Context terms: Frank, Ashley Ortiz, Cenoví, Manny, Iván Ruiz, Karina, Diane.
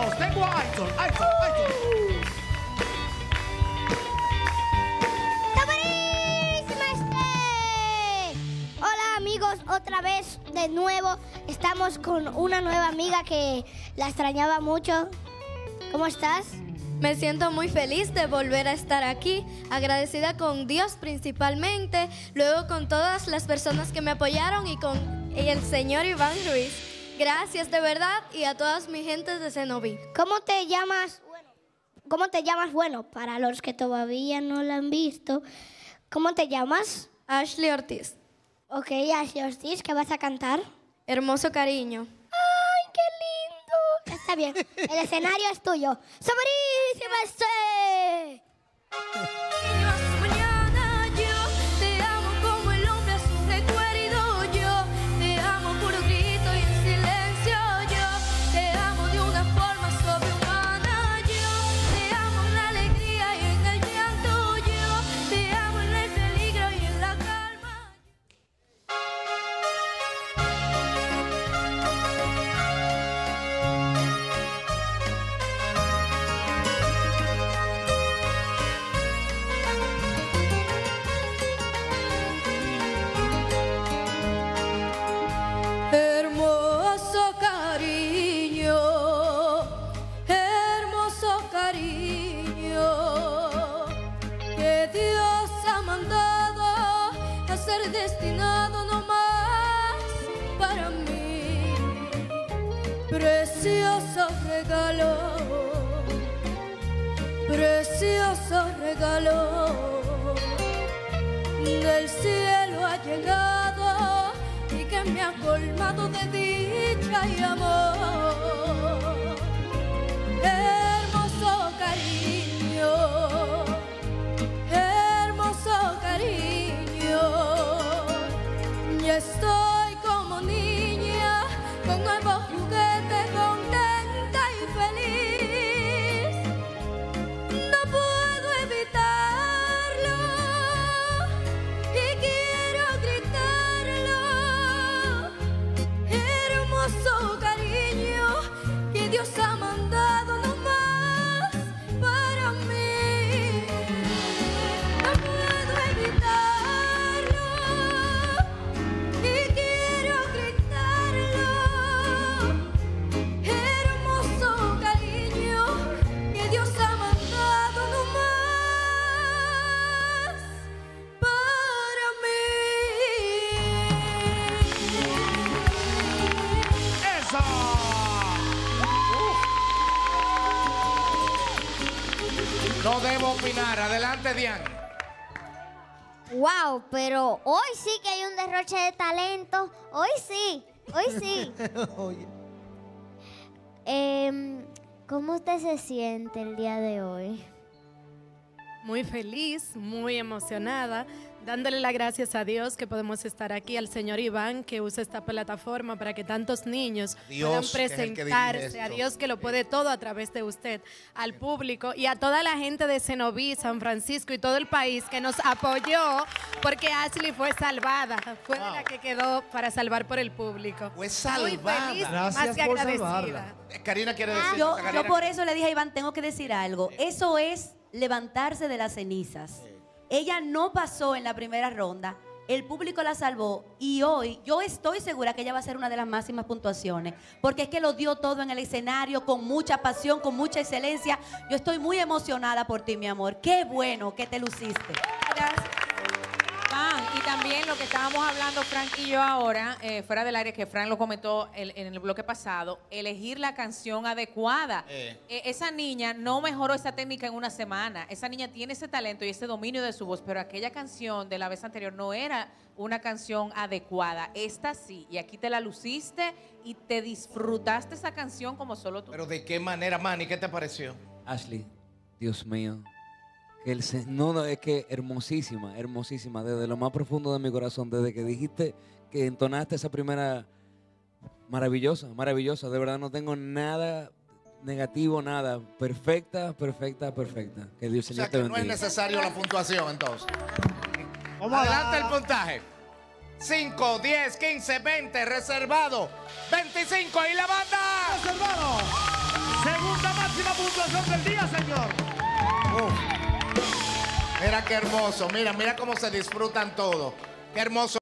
¡Aitos! ¡Tengo aitos! ¡Aitos! ¡Aitos! ¡Está buenísimo este! Hola amigos, otra vez de nuevo estamos con una nueva amiga que la extrañaba mucho. ¿Cómo estás? Me siento muy feliz de volver a estar aquí, agradecida con Dios principalmente, luego con todas las personas que me apoyaron y con el señor Iván Ruiz. Gracias de verdad y a todas mis gentes de Cenoví. ¿Cómo te llamas? ¿Cómo te llamas? Bueno, para los que todavía no la han visto, ¿cómo te llamas? Ashley Ortiz. Ok, Ashley Ortiz, ¿qué vas a cantar? Hermoso cariño. ¡Ay, qué lindo! Está bien, el escenario es tuyo. ¡Saborísima! Mañana yo te amo como el hombre a su recuerdo. Yo te amo puro grito y en silencio. Yo te amo de una forma sobrehumana. Yo te amo en la alegría y en el llanto. Yo te amo en el peligro y en la calma. Destinado nomás para mí, precioso regalo del cielo ha llegado y que me ha colmado de dicha y amor. Hermoso cariño, estoy como niña, con nuevo juguete, contenta y feliz. No puedo evitarlo y quiero gritarlo. Hermoso cariño que Dios ha mandado nomás para mí. No puedo evitarlo. No debo opinar. Adelante, Diane. Wow, pero hoy sí que hay un derroche de talento. Hoy sí, hoy sí. ¿Cómo usted se siente el día de hoy? Muy feliz, muy emocionada, dándole las gracias a Dios que podemos estar aquí, al señor Iván que usa esta plataforma para que tantos niños puedan presentarse, a Dios que lo puede todo a través de usted, al público y a toda la gente de Cenoví, San Francisco y todo el país que nos apoyó porque Ashley fue salvada, fue la que quedó para salvar por el público. Fue salvada. Muy feliz, más que agradecida. Karina quiere decir. Yo por eso le dije a Iván, tengo que decir algo, eso es levantarse de las cenizas. Ella no pasó en la primera ronda, el público la salvó y hoy yo estoy segura que ella va a ser una de las máximas puntuaciones porque es que lo dio todo en el escenario con mucha pasión, con mucha excelencia. Yo estoy muy emocionada por ti, mi amor. Qué bueno que te luciste. Gracias. Y también lo que estábamos hablando Frank y yo ahora, fuera del aire, que Frank lo comentó en el bloque pasado, elegir la canción adecuada. Esa niña no mejoró esa técnica en una semana. Esa niña tiene ese talento y ese dominio de su voz, pero aquella canción de la vez anterior no era una canción adecuada. Esta sí, y aquí te la luciste y te disfrutaste esa canción como solo tú. Pero ¿de qué manera, Manny? ¿Qué te pareció? Ashley, Dios mío. No, es que hermosísima, hermosísima, desde lo más profundo de mi corazón, desde que dijiste que entonaste esa primera, maravillosa, maravillosa, de verdad no tengo nada negativo, nada, perfecta, perfecta, perfecta. Que Dios, Señor, te bendiga. No es necesario la puntuación entonces. Adelante el puntaje. 5, 10, 15, 20, reservado, 25 y la banda. Reservado. Segundo. actuación del día, señor. Mira qué hermoso. Mira cómo se disfrutan todo. Qué hermoso.